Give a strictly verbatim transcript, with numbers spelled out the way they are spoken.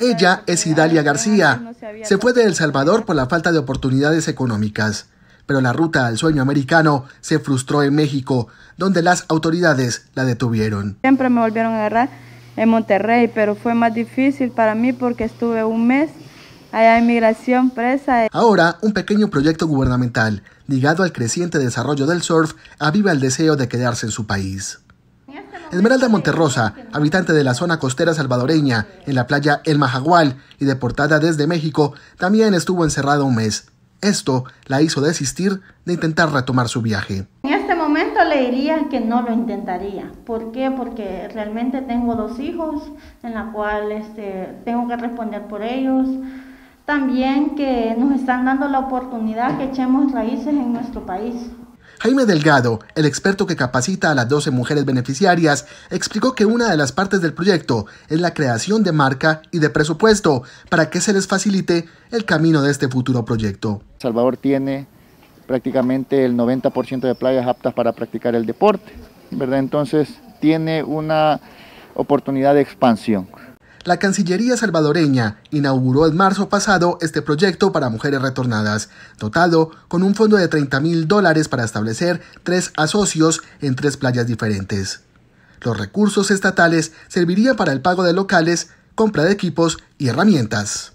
Ella es Idalia García. Se fue de El Salvador por la falta de oportunidades económicas. Pero la ruta al sueño americano se frustró en México, donde las autoridades la detuvieron. Siempre me volvieron a agarrar en Monterrey, pero fue más difícil para mí porque estuve un mes allá en migración presa. Ahora, un pequeño proyecto gubernamental ligado al creciente desarrollo del surf aviva el deseo de quedarse en su país. Esmeralda Monterrosa, habitante de la zona costera salvadoreña, en la playa El Majagual y deportada desde México, también estuvo encerrada un mes. Esto la hizo desistir de intentar retomar su viaje. En este momento le diría que no lo intentaría. ¿Por qué? Porque realmente tengo dos hijos en la cual este, tengo que responder por ellos. También que nos están dando la oportunidad que echemos raíces en nuestro país. Jaime Delgado, el experto que capacita a las doce mujeres beneficiarias, explicó que una de las partes del proyecto es la creación de marca y de presupuesto para que se les facilite el camino de este futuro proyecto. El Salvador tiene prácticamente el noventa por ciento de playas aptas para practicar el deporte, ¿verdad? Entonces tiene una oportunidad de expansión. La Cancillería Salvadoreña inauguró en marzo pasado este proyecto para mujeres retornadas, dotado con un fondo de treinta mil dólares para establecer tres asocios en tres playas diferentes. Los recursos estatales servirían para el pago de locales, compra de equipos y herramientas.